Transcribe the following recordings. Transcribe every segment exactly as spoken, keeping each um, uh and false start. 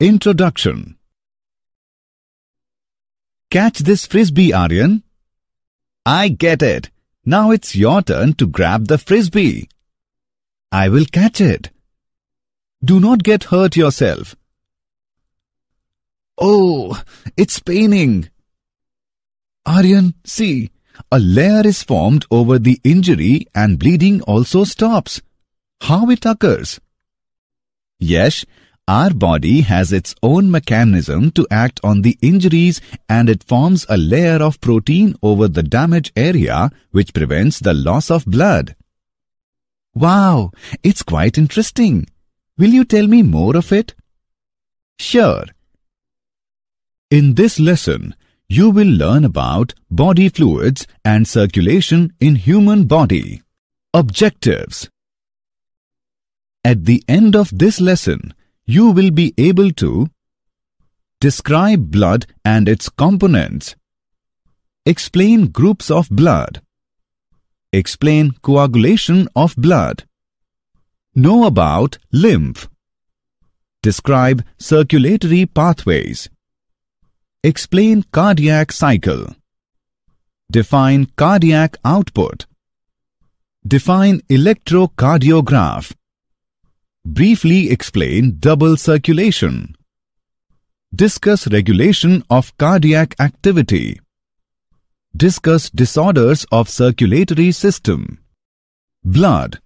Introduction. Catch this frisbee, Aryan. I get it. Now it's your turn to grab the frisbee. I will catch it. Do not get hurt yourself. Oh, it's paining. Aryan, see, a layer is formed over the injury and bleeding also stops. How it occurs? Yes, our body has its own mechanism to act on the injuries, and it forms a layer of protein over the damaged area which prevents the loss of blood. Wow, it's quite interesting. Will you tell me more of it? Sure. In this lesson, you will learn about body fluids and circulation in human body. Objectives. At the end of this lesson, you will be able to describe blood and its components, explain groups of blood, explain coagulation of blood, know about lymph, describe circulatory pathways, explain cardiac cycle, define cardiac output, define electrocardiograph, briefly explain double circulation, discuss regulation of cardiac activity, discuss disorders of circulatory system. Blood.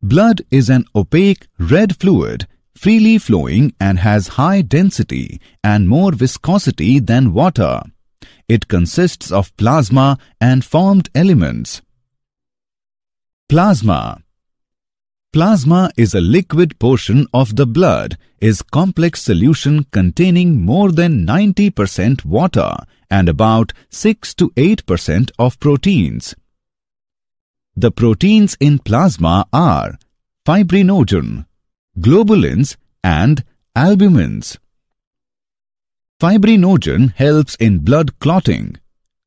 Blood is an opaque red fluid, freely flowing and has high density and more viscosity than water. It consists of plasma and formed elements. Plasma. Plasma is a liquid portion of the blood, is complex solution containing more than ninety percent water and about six to eight percent of proteins. The proteins in plasma are fibrinogen, globulins and albumins. Fibrinogen helps in blood clotting.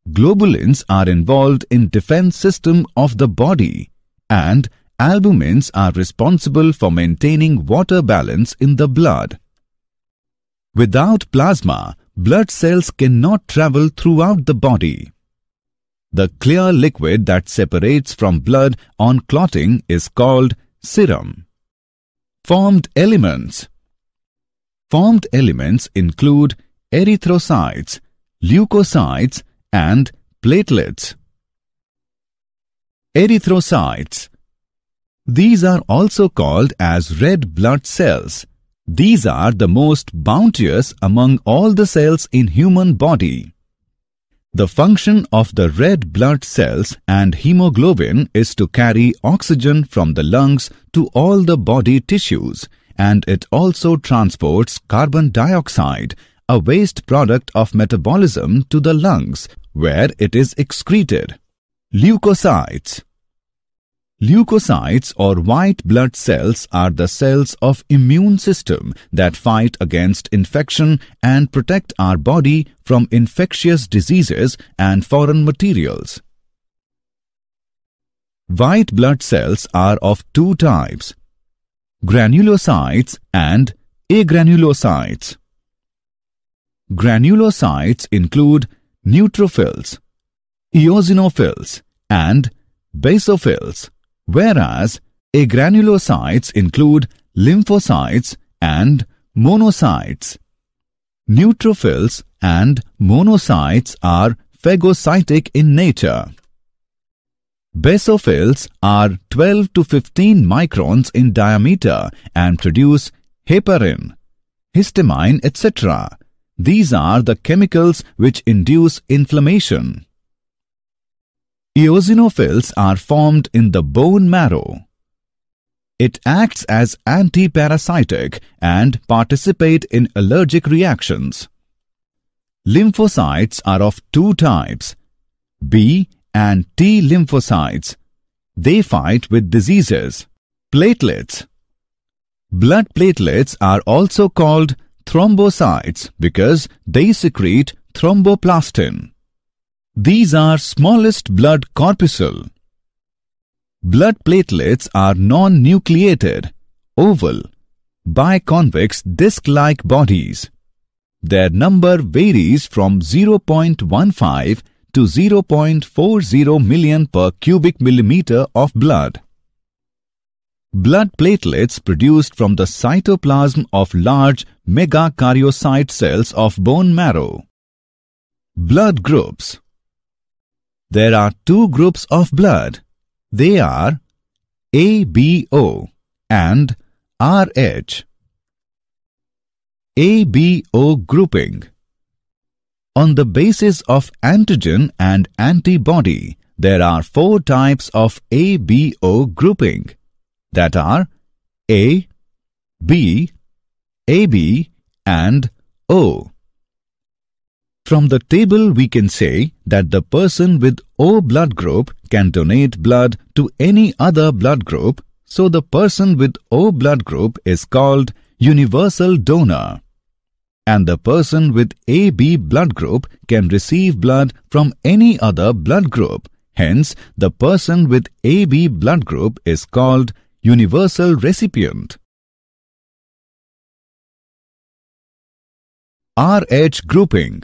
Globulins are involved in defense system of the body, and albumins are responsible for maintaining water balance in the blood. Without plasma, blood cells cannot travel throughout the body. The clear liquid that separates from blood on clotting is called serum. Formed elements. Formed elements include erythrocytes, leukocytes, and platelets. Erythrocytes. These are also called as red blood cells. These are the most bounteous among all the cells in human body. The function of the red blood cells and hemoglobin is to carry oxygen from the lungs to all the body tissues, and it also transports carbon dioxide, a waste product of metabolism, to the lungs, where it is excreted. Leukocytes. Leukocytes or white blood cells are the cells of immune system that fight against infection and protect our body from infectious diseases and foreign materials. White blood cells are of two types, granulocytes and agranulocytes. Granulocytes include neutrophils, eosinophils and basophils, whereas agranulocytes include lymphocytes and monocytes. Neutrophils and monocytes are phagocytic in nature. Basophils are twelve to fifteen microns in diameter and produce heparin, histamine, et cetera. These are the chemicals which induce inflammation. Eosinophils are formed in the bone marrow. It acts as antiparasitic and participate in allergic reactions. Lymphocytes are of two types, B and T lymphocytes. They fight with diseases. Platelets. Blood platelets are also called thrombocytes because they secrete thromboplastin. These are smallest blood corpuscle. Blood platelets are non-nucleated, oval. biconvex disc-like bodies. Their number varies from zero point one five to zero point four zero million per cubic millimeter of blood. Blood platelets produced from the cytoplasm of large megakaryocyte cells of bone marrow. Blood groups. There are two groups of blood. They are A B O and R H. A B O grouping. On the basis of antigen and antibody, there are four types of A B O grouping, that are A, B, A B and O. From the table we can say that the person with O blood group can donate blood to any other blood group, so the person with O blood group is called universal donor. And the person with A B blood group can receive blood from any other blood group. Hence, the person with A B blood group is called universal recipient. R H grouping.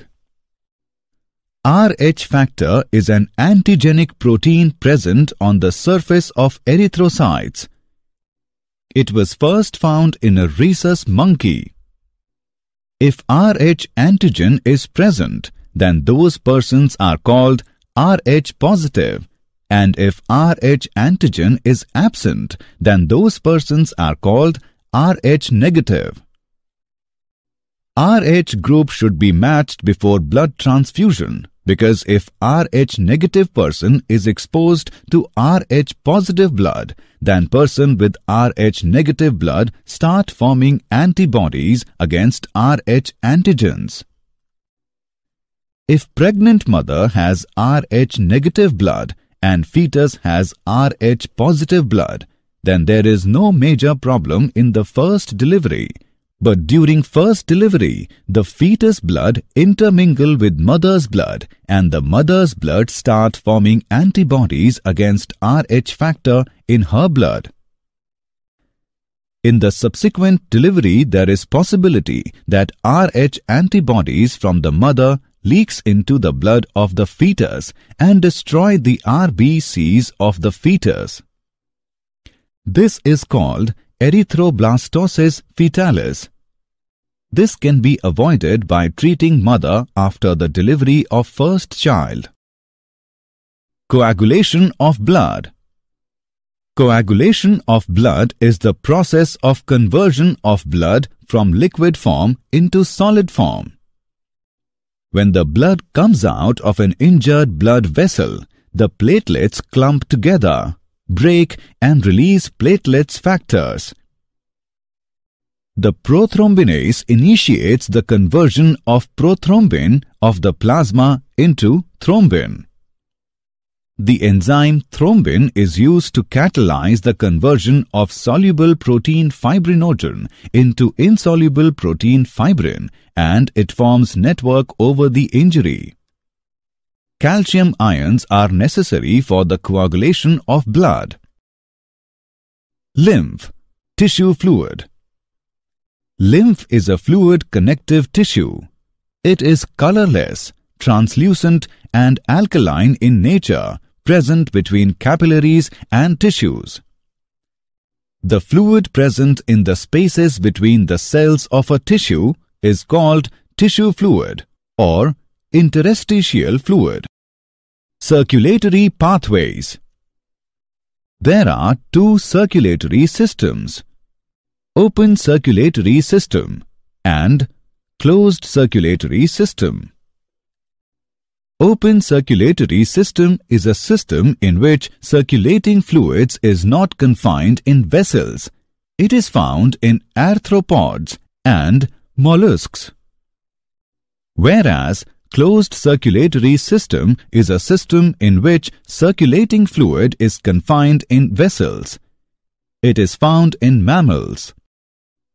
R H factor is an antigenic protein present on the surface of erythrocytes. It was first found in a rhesus monkey. If R H antigen is present, then those persons are called R H positive, and if R H antigen is absent, then those persons are called R H negative. R H group should be matched before blood transfusion, because if R H negative person is exposed to R H positive blood, then person with R H negative blood start forming antibodies against R H antigens. If pregnant mother has R H negative blood and fetus has R H positive blood, then there is no major problem in the first delivery. But during first delivery, the fetus blood intermingle with mother's blood and the mother's blood start forming antibodies against R H factor in her blood. In the subsequent delivery, there is possibility that R H antibodies from the mother leaks into the blood of the fetus and destroy the R B Cs of the fetus. This is called erythroblastosis fetalis. This can be avoided by treating mother after the delivery of first child. Coagulation of blood. Coagulation of blood is the process of conversion of blood from liquid form into solid form. When the blood comes out of an injured blood vessel, the platelets clump together, break and release platelets factors. The prothrombinase initiates the conversion of prothrombin of the plasma into thrombin. The enzyme thrombin is used to catalyze the conversion of soluble protein fibrinogen into insoluble protein fibrin, and it forms network over the injury. Calcium ions are necessary for the coagulation of blood. Lymph, tissue fluid. Lymph is a fluid connective tissue. It is colorless, translucent and alkaline in nature, present between capillaries and tissues. The fluid present in the spaces between the cells of a tissue is called tissue fluid or interstitial fluid. Circulatory pathways. There are two circulatory systems: open circulatory system and closed circulatory system. Open circulatory system is a system in which circulating fluids is not confined in vessels. It is found in arthropods and mollusks. Whereas closed circulatory system is a system in which circulating fluid is confined in vessels. It is found in mammals.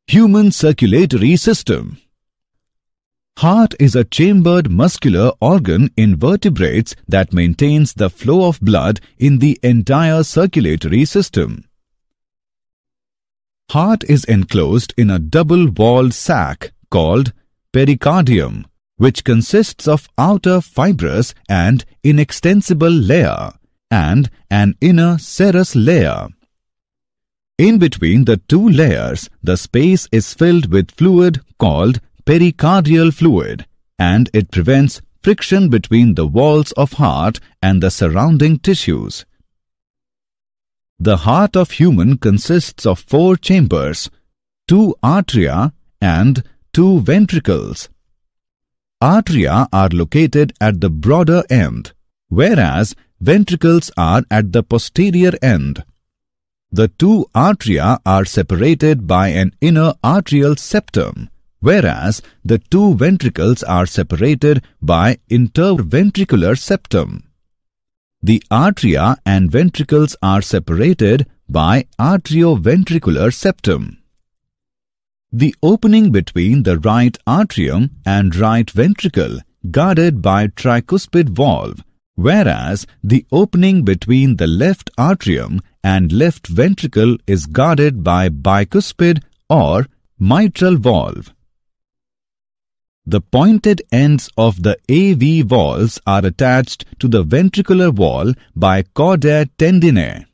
Human circulatory system. Heart is a chambered muscular organ in vertebrates that maintains the flow of blood in the entire circulatory system. Heart is enclosed in a double-walled sac called pericardium, which consists of outer fibrous and inextensible layer and an inner serous layer. In between the two layers, the space is filled with fluid called pericardial fluid, and it prevents friction between the walls of heart and the surrounding tissues. The heart of human consists of four chambers, two atria and two ventricles. Atria are located at the broader end, whereas ventricles are at the posterior end. The two atria are separated by an inner atrial septum, whereas the two ventricles are separated by interventricular septum. The atria and ventricles are separated by atrioventricular septum. The opening between the right atrium and right ventricle guarded by tricuspid valve, whereas the opening between the left atrium and left ventricle is guarded by bicuspid or mitral valve. The pointed ends of the A V valves are attached to the ventricular wall by chordae tendinae.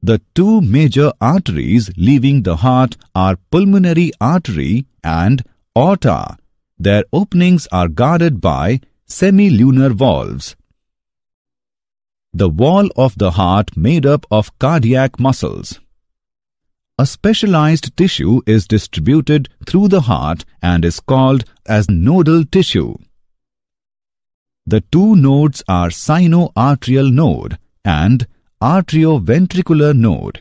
The two major arteries leaving the heart are pulmonary artery and aorta. Their openings are guarded by semilunar valves. The wall of the heart made up of cardiac muscles. A specialized tissue is distributed through the heart and is called as nodal tissue. The two nodes are sinoatrial node and atrioventricular node.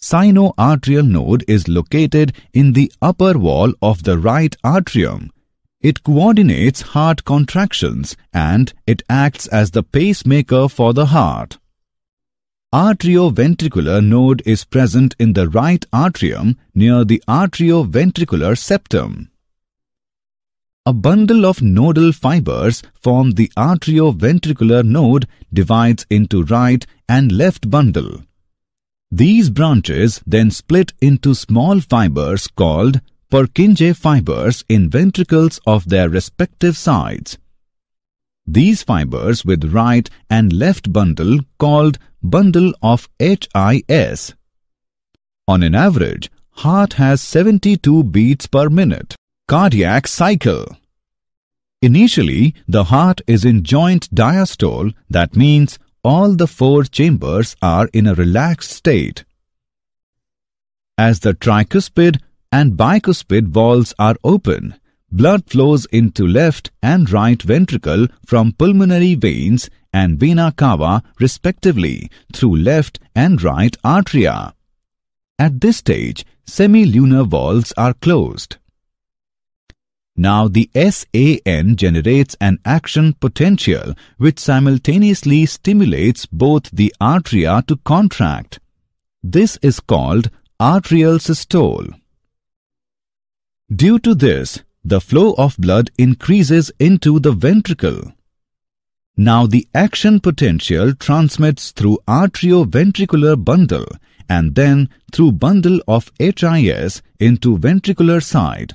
Sinoatrial node is located in the upper wall of the right atrium. It coordinates heart contractions and it acts as the pacemaker for the heart. Atrioventricular node is present in the right atrium near the atrioventricular septum. A bundle of nodal fibers from the atrioventricular node divides into right and left bundle. These branches then split into small fibers called Purkinje fibers in ventricles of their respective sides. These fibers with right and left bundle called bundle of H I S. On an average, heart has seventy-two beats per minute. Cardiac cycle. Initially, the heart is in joint diastole, that means all the four chambers are in a relaxed state. As the tricuspid and bicuspid valves are open, blood flows into left and right ventricle from pulmonary veins and vena cava respectively through left and right atria. At this stage, semilunar valves are closed. Now the S A N generates an action potential which simultaneously stimulates both the atria to contract. This is called atrial systole. Due to this, the flow of blood increases into the ventricle. Now the action potential transmits through atrioventricular bundle and then through bundle of H I S into ventricular side,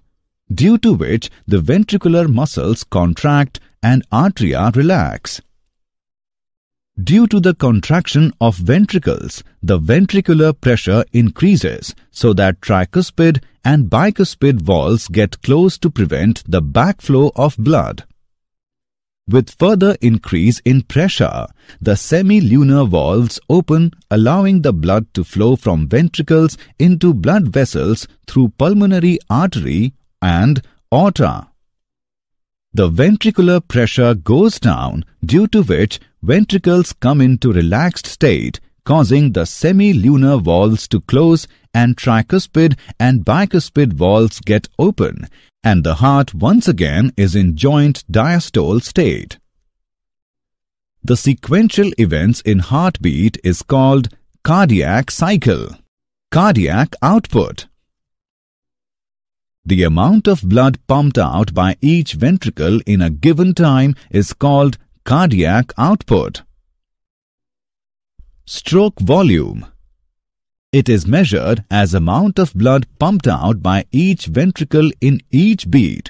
due to which the ventricular muscles contract and atria relax. Due to the contraction of ventricles, the ventricular pressure increases so that tricuspid and bicuspid valves get closed to prevent the backflow of blood. With further increase in pressure, the semilunar valves open, allowing the blood to flow from ventricles into blood vessels through pulmonary artery and aorta. The ventricular pressure goes down, due to which ventricles come into relaxed state, causing the semilunar valves to close and tricuspid and bicuspid valves get open, and the heart once again is in joint diastole state. The sequential events in heartbeat is called cardiac cycle. Cardiac output. The amount of blood pumped out by each ventricle in a given time is called cardiac output. Stroke volume. It is measured as amount of blood pumped out by each ventricle in each beat.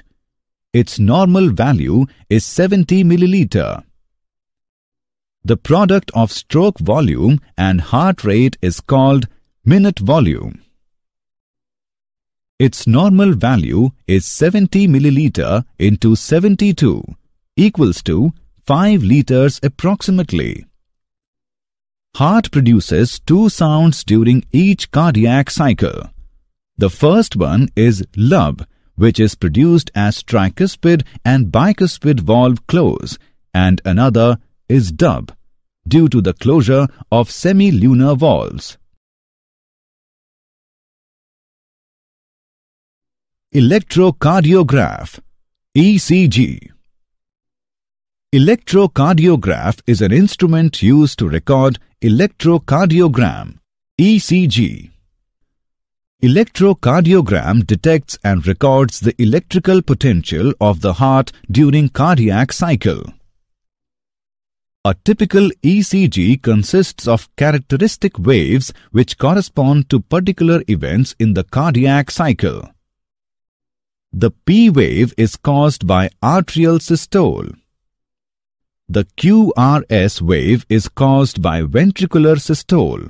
Its normal value is seventy milliliter. The product of stroke volume and heart rate is called minute volume. Its normal value is seventy milliliter into seventy-two equals to five liters approximately. Heart produces two sounds during each cardiac cycle. The first one is lub, which is produced as tricuspid and bicuspid valve close, and another is dub, due to the closure of semilunar valves. Electrocardiograph (E C G). Electrocardiograph is an instrument used to record electrocardiogram (E C G). Electrocardiogram detects and records the electrical potential of the heart during cardiac cycle. A typical E C G consists of characteristic waves which correspond to particular events in the cardiac cycle. The P wave is caused by atrial systole. The Q R S wave is caused by ventricular systole.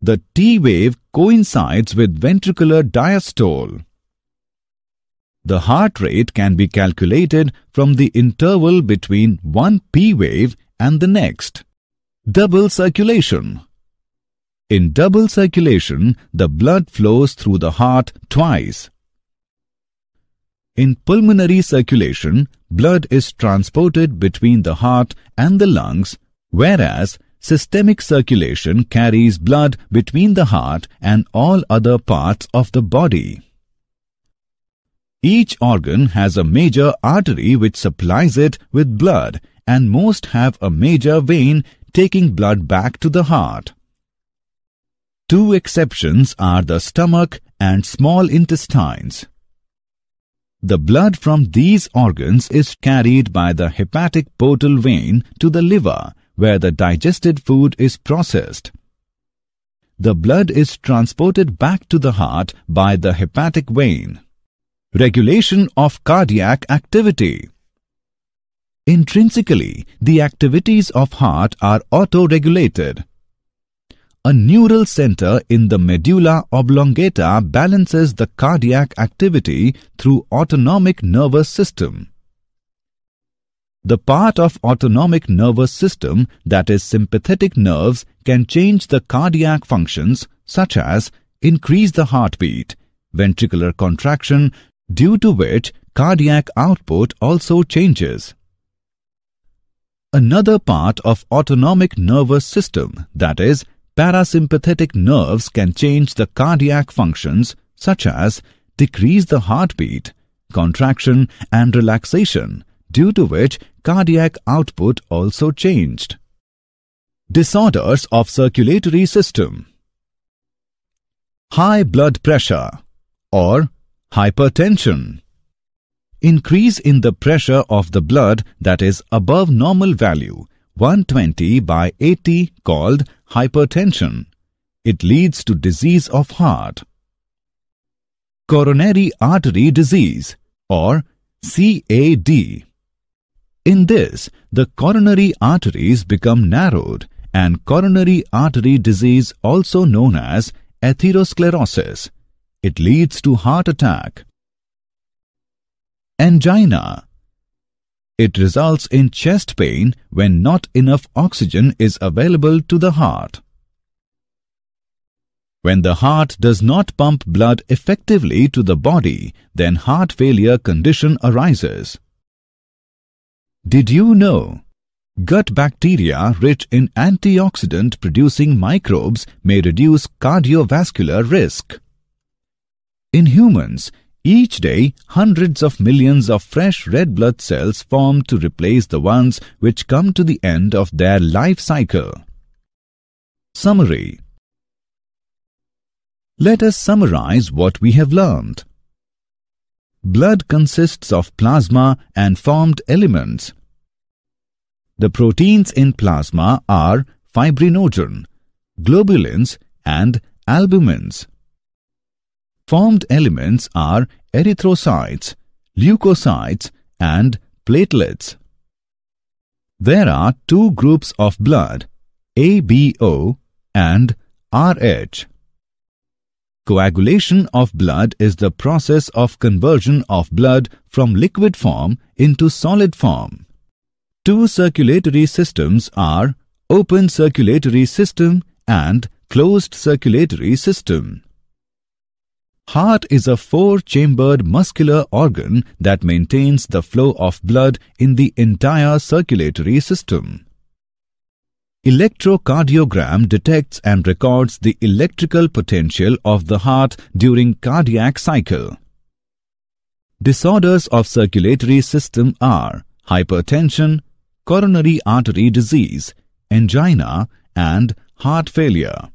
The T wave coincides with ventricular diastole. The heart rate can be calculated from the interval between one P wave and the next. Double circulation. In double circulation, the blood flows through the heart twice. In pulmonary circulation, blood is transported between the heart and the lungs, whereas systemic circulation carries blood between the heart and all other parts of the body. Each organ has a major artery which supplies it with blood, and most have a major vein taking blood back to the heart. Two exceptions are the stomach and small intestines. The blood from these organs is carried by the hepatic portal vein to the liver, where the digested food is processed. The blood is transported back to the heart by the hepatic vein. Regulation of cardiac activity. Intrinsically, the activities of heart are auto-regulated. A neural center in the medulla oblongata balances the cardiac activity through autonomic nervous system. The part of autonomic nervous system that is sympathetic nerves can change the cardiac functions, such as increase the heartbeat, ventricular contraction, due to which cardiac output also changes. Another part of autonomic nervous system, that is parasympathetic nerves, can change the cardiac functions, such as decrease the heartbeat, contraction and relaxation, due to which cardiac output also changed. Disorders of circulatory system. High blood pressure or hypertension. Increase in the pressure of the blood that is above normal value, one twenty by eighty, called hypertension. It leads to disease of heart. Coronary artery disease or C A D. In this, the coronary arteries become narrowed, and coronary artery disease, also known as atherosclerosis. It leads to heart attack. Angina. It results in chest pain when not enough oxygen is available to the heart. When the heart does not pump blood effectively to the body, then heart failure condition arises. Did you know? Gut bacteria rich in antioxidant-producing microbes may reduce cardiovascular risk. In humans, each day, hundreds of millions of fresh red blood cells form to replace the ones which come to the end of their life cycle. Summary. Let us summarize what we have learned. Blood consists of plasma and formed elements. The proteins in plasma are fibrinogen, globulins, and albumins. Formed elements are erythrocytes, leukocytes, and platelets. There are two groups of blood, A B O and R H. Coagulation of blood is the process of conversion of blood from liquid form into solid form. Two circulatory systems are open circulatory system and closed circulatory system. Heart is a four-chambered muscular organ that maintains the flow of blood in the entire circulatory system. Electrocardiogram detects and records the electrical potential of the heart during cardiac cycle. Disorders of circulatory system are hypertension, coronary artery disease, angina, and heart failure.